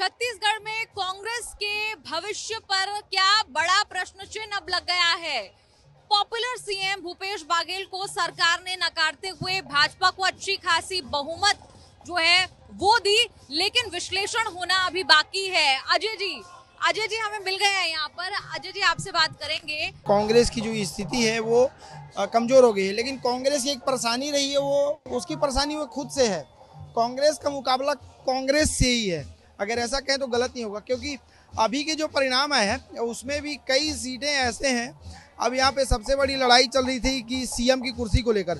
छत्तीसगढ़ में कांग्रेस के भविष्य पर क्या बड़ा प्रश्न चिन्ह अब लग गया है। पॉपुलर सीएम भूपेश बघेल को सरकार ने नकारते हुए भाजपा को अच्छी खासी बहुमत जो है वो दी, लेकिन विश्लेषण होना अभी बाकी है। अजय जी हमें मिल गए हैं यहाँ पर। अजय जी आपसे बात करेंगे। कांग्रेस की जो स्थिति है वो कमजोर हो गई है, लेकिन कांग्रेस की एक परेशानी रही है, वो उसकी परेशानी वो खुद से है। कांग्रेस का मुकाबला कांग्रेस से ही है, अगर ऐसा कहें तो गलत नहीं होगा, क्योंकि अभी के जो परिणाम आए हैं उसमें भी कई सीटें ऐसे हैं। अब यहाँ पे सबसे बड़ी लड़ाई चल रही थी कि सीएम की कुर्सी को लेकर,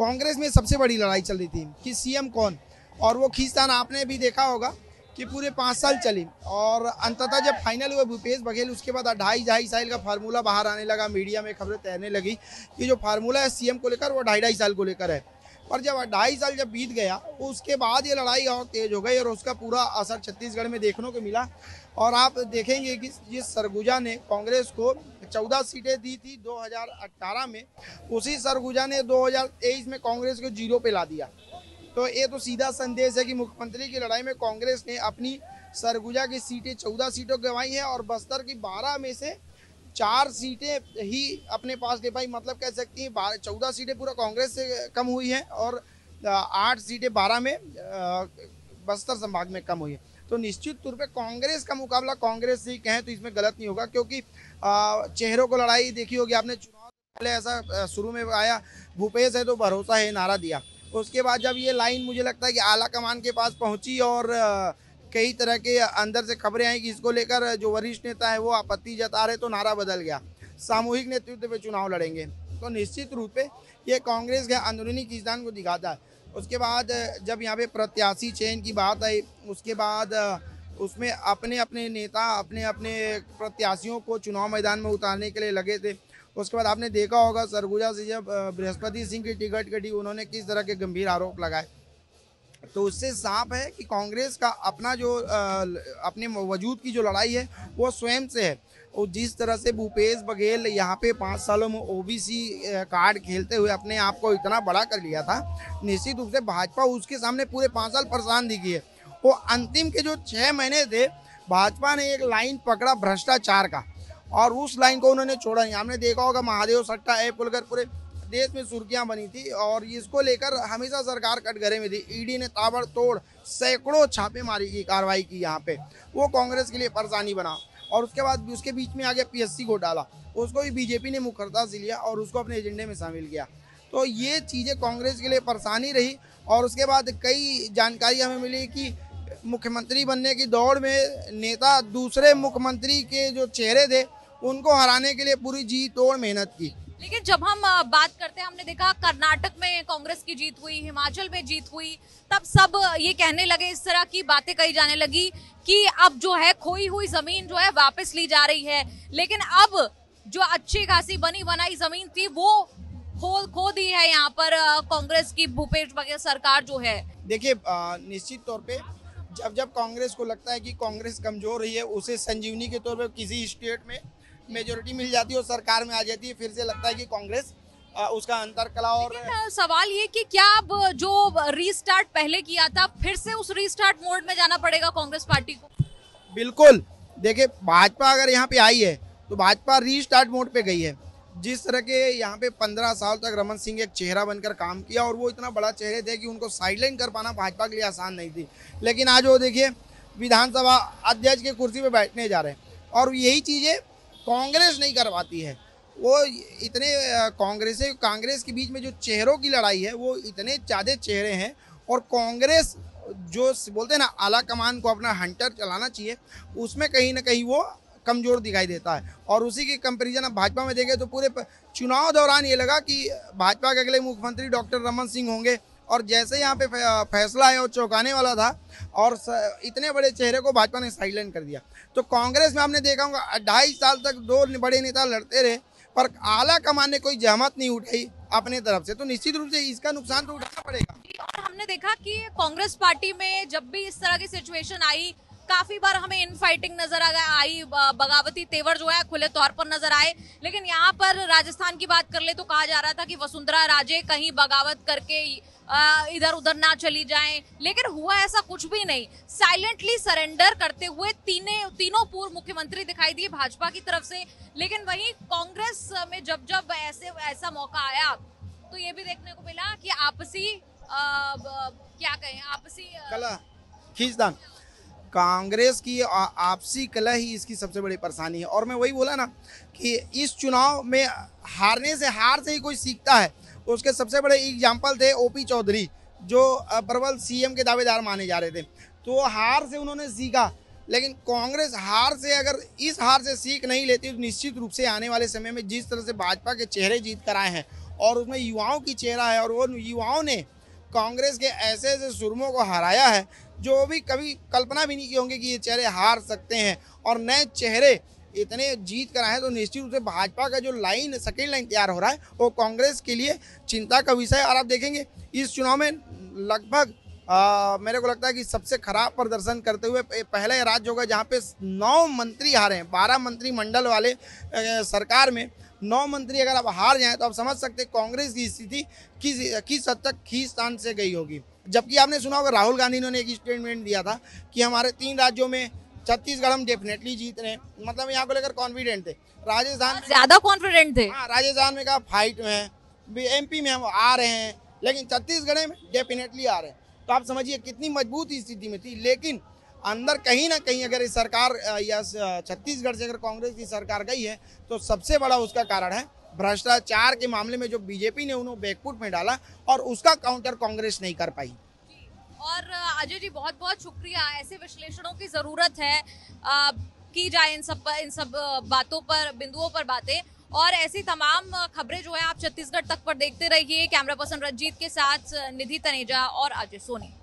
कांग्रेस में सबसे बड़ी लड़ाई चल रही थी कि सीएम कौन, और वो खींचतान आपने भी देखा होगा कि पूरे 5 साल चली, और अंततः जब फाइनल हुआ भूपेश बघेल, उसके बाद 2.5 साल का फार्मूला बाहर आने लगा, मीडिया में खबरें तैरने लगी कि जो फार्मूला है सीएम को लेकर वो 2.5 साल को लेकर है। और जब 2.5 साल जब बीत गया उसके बाद ये लड़ाई और तेज हो गई, और उसका पूरा असर छत्तीसगढ़ में देखने को मिला। और आप देखेंगे कि जिस सरगुजा ने कांग्रेस को 14 सीटें दी थी 2018 में, उसी सरगुजा ने 2023 में कांग्रेस को 0 पे ला दिया। तो ये तो सीधा संदेश है कि मुख्यमंत्री की लड़ाई में कांग्रेस ने अपनी सरगुजा की सीटें 14 सीटों गंवाई हैं, और बस्तर की 12 में से 4 सीटें ही अपने पास ले पाई। मतलब कह सकती हैं 14 सीटें पूरा कांग्रेस से कम हुई हैं, और 8 सीटें 12 में बस्तर संभाग में कम हुई है। तो निश्चित तौर पे कांग्रेस का मुकाबला कांग्रेस से कहें तो इसमें गलत नहीं होगा, क्योंकि चेहरों को लड़ाई देखी होगी आपने। चुनाव पहले ऐसा शुरू में आया, भूपेश है तो भरोसा है नारा दिया, उसके बाद जब ये लाइन मुझे लगता है कि आला कमान के पास पहुँची और कई तरह के अंदर से खबरें आई कि इसको लेकर जो वरिष्ठ नेता है वो आपत्ति जता रहे, तो नारा बदल गया, सामूहिक नेतृत्व पे चुनाव लड़ेंगे। तो निश्चित रूप पे ये कांग्रेस के अंदरूनी खींचतान को दिखाता है। उसके बाद जब यहाँ पे प्रत्याशी चयन की बात आई, उसके बाद उसमें अपने अपने नेता अपने अपने प्रत्याशियों को चुनाव मैदान में उतारने के लिए लगे थे। उसके बाद आपने देखा होगा सरगुजा से जब बृहस्पति सिंह की टिकट कटी, उन्होंने किस तरह के गंभीर आरोप लगाए। तो उससे साफ है कि कांग्रेस का अपना जो अपने वजूद की जो लड़ाई है वो स्वयं से है। और जिस तरह से भूपेश बघेल यहाँ पे 5 सालों में ओबीसी कार्ड खेलते हुए अपने आप को इतना बड़ा कर लिया था, निश्चित रूप से भाजपा उसके सामने पूरे 5 साल परेशान दिखी है। वो अंतिम के जो 6 महीने थे, भाजपा ने एक लाइन पकड़ा भ्रष्टाचार का, और उस लाइन को उन्होंने छोड़ा नहीं। हमने देखा होगा महादेव सट्टा ऐप खुलकर पूरे देश में सुर्खियां बनी थी, और इसको लेकर हमेशा सरकार कटघरे में थी। ईडी ने ताबड़तोड़ सैकड़ों छापेमारी की कार्रवाई की यहाँ पे, वो कांग्रेस के लिए परेशानी बना। और उसके बाद उसके बीच में आ गया पीएससी घोटाला, उसको भी बीजेपी ने मुखरता से लिया और उसको अपने एजेंडे में शामिल किया। तो ये चीज़ें कांग्रेस के लिए परेशानी रही। और उसके बाद कई जानकारी हमें मिली कि मुख्यमंत्री बनने की दौड़ में नेता दूसरे मुख्यमंत्री के जो चेहरे थे उनको हराने के लिए पूरी जी तोड़ मेहनत की। लेकिन जब हम बात करते हैं, हमने देखा कर्नाटक में कांग्रेस की जीत हुई, हिमाचल में जीत हुई, तब सब ये कहने लगे, इस तरह की बातें कही जाने लगी कि अब जो है खोई हुई जमीन जो है वापस ली जा रही है। लेकिन अब जो अच्छी खासी बनी बनाई जमीन थी वो खो दी है यहाँ पर कांग्रेस की भूपेश बघेल सरकार जो है। देखिए निश्चित तौर पे जब कांग्रेस को लगता है कि कांग्रेस कमजोर रही है, उसे संजीवनी के तौर पर किसी स्टेट में मेजोरिटी मिल जाती है और सरकार में आ जाती है, फिर से लगता है कि कांग्रेस उसका अंतर कला। और सवाल ये कि क्या अब जो रीस्टार्ट पहले किया था फिर से उस रीस्टार्ट मोड में जाना पड़ेगा कांग्रेस पार्टी को? बिल्कुल, देखिए भाजपा अगर यहाँ पे आई है तो भाजपा रीस्टार्ट मोड पे गई है। जिस तरह के यहाँ पे 15 साल तक रमन सिंह एक चेहरा बनकर काम किया, और वो इतना बड़ा चेहरे थे कि उनको साइडलाइन कर पाना भाजपा के लिए आसान नहीं थी, लेकिन आज वो देखिए विधानसभा अध्यक्ष की कुर्सी पर बैठने जा रहे हैं। और यही चीज़ें कांग्रेस नहीं करवाती है। वो इतने कांग्रेस के बीच में जो चेहरों की लड़ाई है, वो इतने ज़्यादा चेहरे हैं, और कांग्रेस जो बोलते हैं ना आला कमान को अपना हंटर चलाना चाहिए, उसमें कहीं ना कहीं वो कमज़ोर दिखाई देता है। और उसी की कंपेरिजन अब भाजपा में देखें तो पूरे चुनाव दौरान ये लगा कि भाजपा के अगले मुख्यमंत्री डॉक्टर रमन सिंह होंगे, और जैसे यहाँ पे फैसला है वो चौंकाने वाला था, और इतने बड़े चेहरे को भाजपा ने साइलेंट कर दिया। तो कांग्रेस में आपने देखा होगा 2.5 साल तक 2 बड़े नेता लड़ते रहे, पर आला कमान ने कोई जहमत नहीं उठाई अपने तरफ से। तो निश्चित रूप से इसका नुकसान तो उठाना पड़ेगा। और हमने देखा कि कांग्रेस पार्टी में जब भी इस तरह की सिचुएशन आई, काफी बार हमें इनफाइटिंग नजर आई, बगावती तेवर जो है खुले तौर पर नजर आए। लेकिन यहाँ पर राजस्थान की बात कर ले तो कहा जा रहा था कि वसुंधरा राजे कहीं बगावत करके इधर उधर ना चली जाएं, लेकिन हुआ ऐसा कुछ भी नहीं। साइलेंटली सरेंडर करते हुए तीनों पूर्व मुख्यमंत्री दिखाई दिए भाजपा की तरफ से। लेकिन वहीं कांग्रेस में जब जब ऐसा मौका आया तो ये भी देखने को मिला कि आपसी क्या कहें, आपसी कला खींचतान, कांग्रेस की आपसी कला ही इसकी सबसे बड़ी परेशानी है। और मैं वही बोला ना कि इस चुनाव में हार से ही कोई सीखता है। उसके सबसे बड़े एग्जाम्पल थे ओपी चौधरी, जो प्रबल सीएम के दावेदार माने जा रहे थे, तो हार से उन्होंने सीखा। लेकिन कांग्रेस हार से, अगर इस हार से सीख नहीं लेती तो निश्चित रूप से आने वाले समय में जिस तरह से भाजपा के चेहरे जीत कर आए हैं और उसमें युवाओं की चेहरा है, और वो युवाओं ने कांग्रेस के ऐसे ऐसे सुरमों को हराया है जो भी कभी कल्पना भी नहीं की होंगी कि ये चेहरे हार सकते हैं, और नए चेहरे इतने जीत कर आए हैं। तो निश्चित रूप से भाजपा का जो लाइन, सेकेंड लाइन तैयार हो रहा है, वो कांग्रेस के लिए चिंता का विषय है। और आप देखेंगे इस चुनाव में लगभग मेरे को लगता है कि सबसे खराब प्रदर्शन करते हुए पहला राज्य होगा जहाँ पे 9 मंत्री हारे हैं। 12 मंत्रिमंडल वाले सरकार में 9 मंत्री अगर आप हार जाएं तो आप समझ सकते हैं कांग्रेस की स्थिति किस हद तक खींचतान से गई होगी। जबकि आपने सुना होगा राहुल गांधी ने एक स्टेटमेंट दिया था कि हमारे 3 राज्यों में, छत्तीसगढ़ हम डेफिनेटली जीत रहे हैं, मतलब यहाँ को लेकर कॉन्फिडेंट थे। राजस्थान ज़्यादा कॉन्फिडेंट थे, हाँ, राजस्थान में कहा फाइट में है, MP में हम आ रहे हैं, लेकिन छत्तीसगढ़ में डेफिनेटली आ रहे हैं। तो आप समझिए कितनी मजबूत स्थिति में थी। लेकिन अंदर कहीं ना कहीं अगर इस सरकार या छत्तीसगढ़ से अगर कांग्रेस की सरकार गई है तो सबसे बड़ा उसका कारण है भ्रष्टाचार के मामले में जो बीजेपी ने उन्हें बैकफुट में डाला, और उसका काउंटर कांग्रेस नहीं कर पाई। और अजय जी बहुत बहुत शुक्रिया। ऐसे विश्लेषणों की जरूरत है, की जाए इन सब बातों पर, बिंदुओं पर बातें। और ऐसी तमाम खबरें जो है आप छत्तीसगढ़ तक पर देखते रहिए। कैमरा पर्सन रणजीत के साथ निधि तनेजा और अजय सोनी।